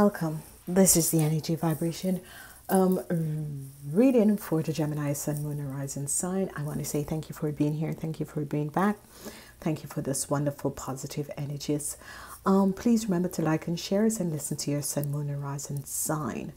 Welcome. This is the energy vibration reading for the Gemini Sun, Moon, Horizon sign. I want to say thank you for being here. Thank you for being back. Thank you for this wonderful positive energies. Please remember to like and share and listen to your Sun, Moon, Horizon sign.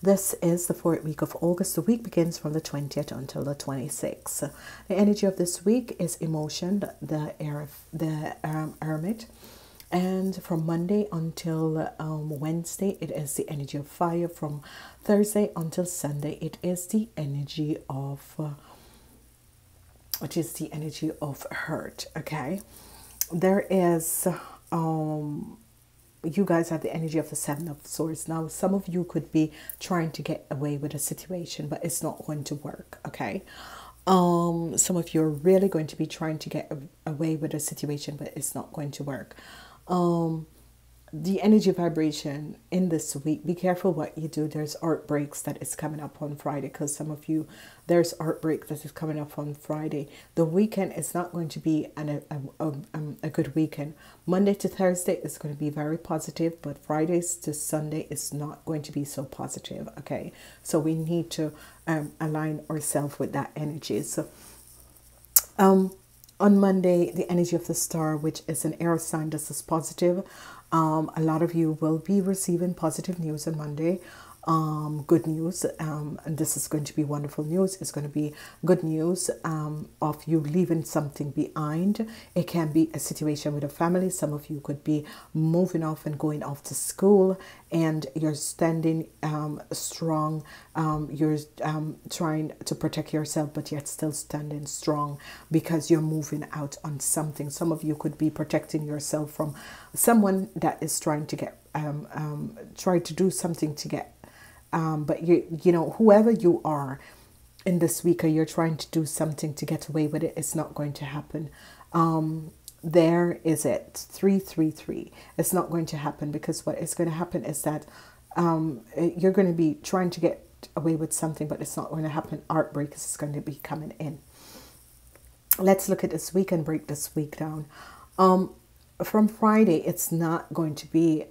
This is the 4th week of August. The week begins from the 20th until the 26th. The energy of this week is emotion, the hermit. And from Monday until Wednesday, it is the energy of fire. From Thursday until Sunday, it is the energy of, hurt, okay? There is, you guys have the energy of the 7 of Swords. Now, some of you could be trying to get away with a situation, but it's not going to work, okay? Some of you are really going to be trying to get away with a situation, but it's not going to work. The energy vibration in this week, be careful what you do. There's art breaks that is coming up on Friday, because some of you, there's art break that is coming up on Friday. The weekend is not going to be a good weekend. Monday to Thursday is going to be very positive, but Fridays to Sunday is not going to be so positive, okay? So we need to align ourselves with that energy. So on Monday, the energy of the star, which is an air sign, this is positive. A lot of you will be receiving positive news on Monday, good news, and this is going to be wonderful news. It's going to be good news of you leaving something behind. It can be a situation with a family. Some of you could be moving off and going off to school, and you're standing strong. You're trying to protect yourself, but yet still standing strong because you're moving out on something. Some of you could be protecting yourself from someone that is trying to get try to do something to get but you know, whoever you are in this week, or you're trying to do something to get away with it, it's not going to happen. There is it 333. It's not going to happen, because what is going to happen is that you're going to be trying to get away with something, but it's not going to happen. Art break is going to be coming in. Let's look at this week and break this week down. From Friday, it's not going to be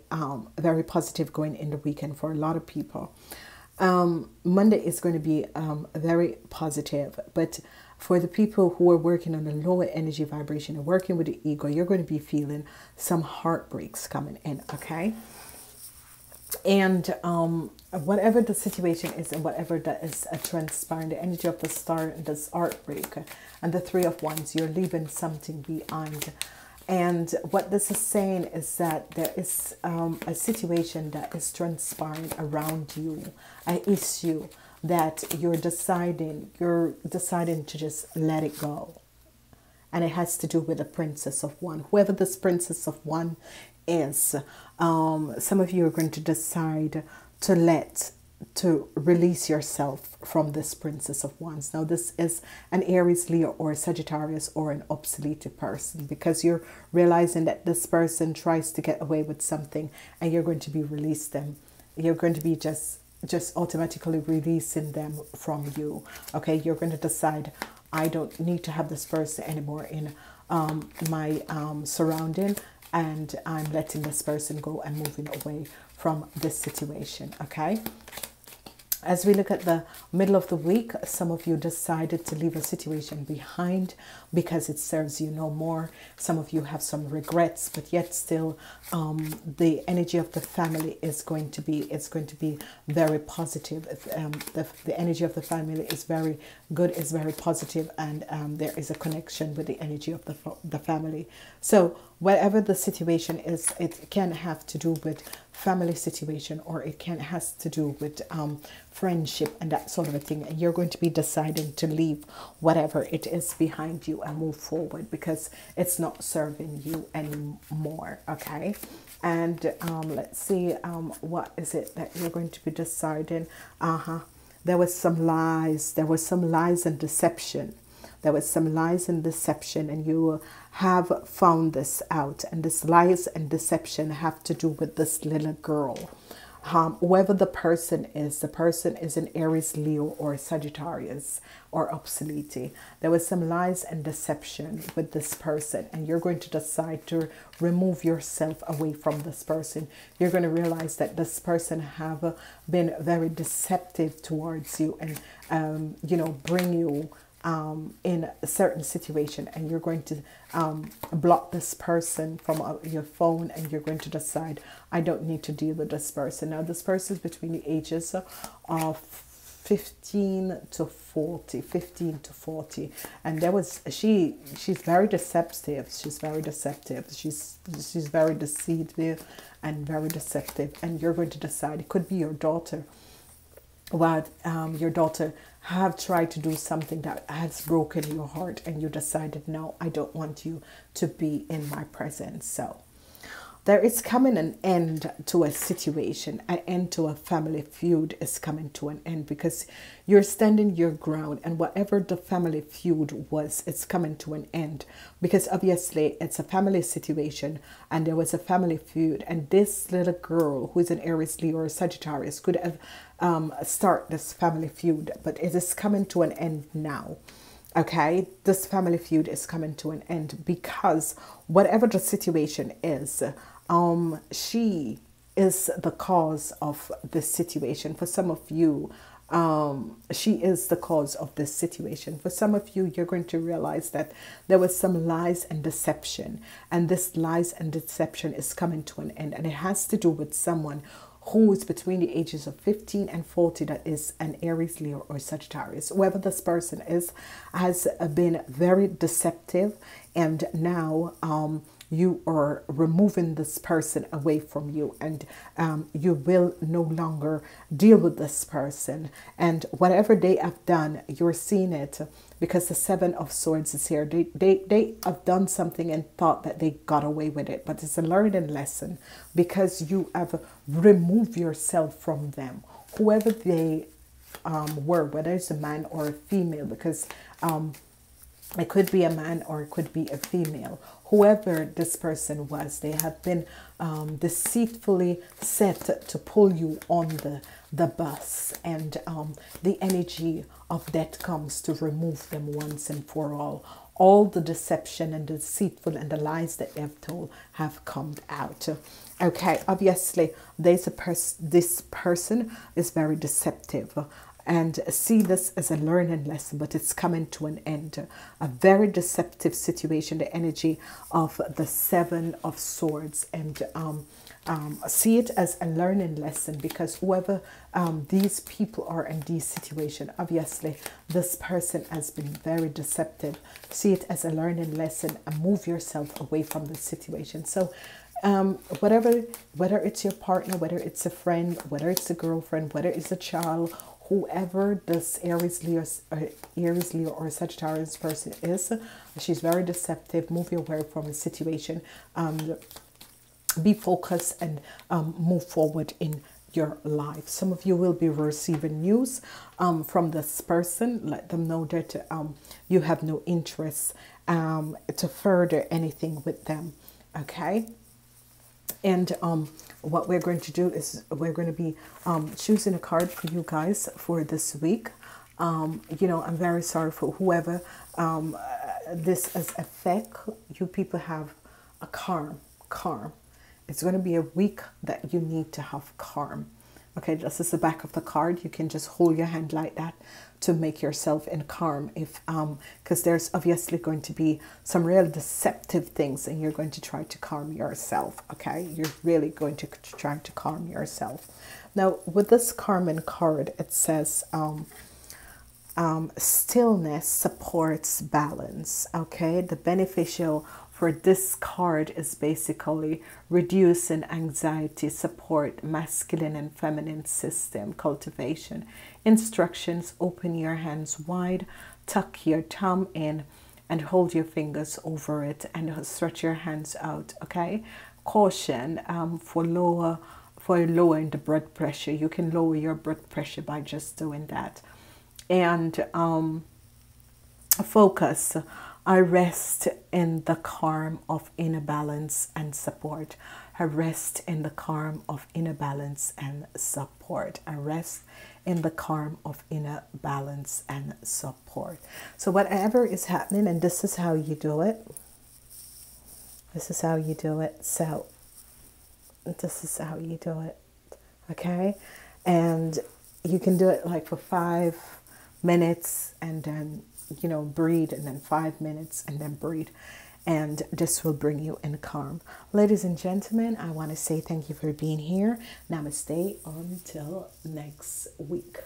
very positive going in the weekend for a lot of people. Monday is going to be very positive, but for the people who are working on a lower energy vibration and working with the ego, you're going to be feeling some heartbreaks coming in, okay? And whatever the situation is and whatever that is transpiring, the energy of the star and this heartbreak and the 3 of Wands, you're leaving something behind. And what this is saying is that there is a situation that is transpiring around you, an issue that you're deciding to just let it go. And it has to do with the Princess of Wands. Whoever this Princess of Wands is, some of you are going to decide to release yourself from this Princess of Wands. Now, this is an Aries, Leo, or Sagittarius, or an obsolete person, because you're realizing that this person tries to get away with something, and you're going to be release them. You're going to be just automatically releasing them from you. Okay, you're going to decide, I don't need to have this person anymore in my surrounding, and I'm letting this person go and moving away from this situation, okay? As we look at the middle of the week, some of you decided to leave a situation behind because it serves you no more. Some of you have some regrets, but yet still the energy of the family is going to be, it's going to be very positive. The energy of the family is very good, is very positive, and there is a connection with the energy of the family. So whatever the situation is, it can have to do with family situation, or it can has to do with friendship and that sort of a thing. And you're going to be deciding to leave whatever it is behind you and move forward, because it's not serving you anymore, okay? And let's see, what is it that you're going to be deciding? There was some lies. There was some lies and deception. There was some lies and deception, and you have found this out. And this lies and deception have to do with this little girl. Whoever the person is an Aries, Leo, or Sagittarius, or obsolete. There was some lies and deception with this person, and you're going to decide to remove yourself away from this person. You're going to realize that this person have been very deceptive towards you and, you know, bring you in a certain situation, and you're going to block this person from your phone, and you're going to decide, I don't need to deal with this person. Now this person is between the ages of 15 to 40, and there was she's very deceptive, she's very deceitful and very deceptive, and you're going to decide it could be your daughter. Well, your daughter have tried to do something that has broken your heart, and you decided, no, I don't want you to be in my presence. So there is coming an end to a situation, an end to a family feud is coming to an end, because you're standing your ground, and whatever the family feud was, it's coming to an end, because obviously it's a family situation and there was a family feud, and this little girl who is an Aries, Leo, or Sagittarius could have start this family feud, but it is coming to an end now. Okay, this family feud is coming to an end, because whatever the situation is, she is the cause of this situation. For some of you, she is the cause of this situation. For some of you, you're going to realize that there was some lies and deception, and this lies and deception is coming to an end, and it has to do with someone who is between the ages of 15 and 40 that is an Aries, Leo, or Sagittarius. Whoever this person is has been very deceptive, and now you are removing this person away from you, and you will no longer deal with this person. And whatever they have done, you're seeing it, because the Seven of Swords is here. They have done something and thought that they got away with it, but it's a learning lesson, because you have removed yourself from them. Whoever they were, whether it's a man or a female, because it could be a man or it could be a female. Whoever this person was, they have been deceitfully set to pull you on the bus, and the energy of that comes to remove them once and for all. All the deception and the deceitful and the lies that they have told have come out. Okay, obviously, this person is very deceptive. And see this as a learning lesson, but it's coming to an end. A very deceptive situation, the energy of the Seven of Swords. And see it as a learning lesson, because whoever these people are in this situation, obviously this person has been very deceptive. See it as a learning lesson and move yourself away from the situation. So whether it's your partner, whether it's a friend, whether it's a girlfriend, whether it's a child, whoever this Aries, Leo, or Sagittarius person is, she's very deceptive. Move your way from a situation. Be focused and move forward in your life. Some of you will be receiving news from this person. Let them know that you have no interest to further anything with them. Okay? And what we're going to do is we're going to be choosing a card for you guys for this week. You know, I'm very sorry for whoever this is affect. You people have a calm. It's going to be a week that you need to have calm. Okay, this is the back of the card. You can just hold your hand like that to make yourself in calm, if because there's obviously going to be some real deceptive things, and you're going to try to calm yourself. Okay, you're really going to try to calm yourself. Now with this Carmen card, it says stillness supports balance. Okay, the beneficial for this card is basically reducing anxiety, support, masculine and feminine system, cultivation. Instructions: open your hands wide, tuck your thumb in and hold your fingers over it, and stretch your hands out. Okay, caution for lowering the blood pressure. You can lower your blood pressure by just doing that. And focus I rest in the calm of inner balance and support. I rest in the calm of inner balance and support. I rest in the calm of inner balance and support. So whatever is happening, and this is how you do it. This is how you do it. So this is how you do it. Okay? And you can do it like for 5 minutes and then, you know, breathe, and then 5 minutes and then breathe. And this will bring you in calm. Ladies and gentlemen, I want to say thank you for being here. Namaste until next week.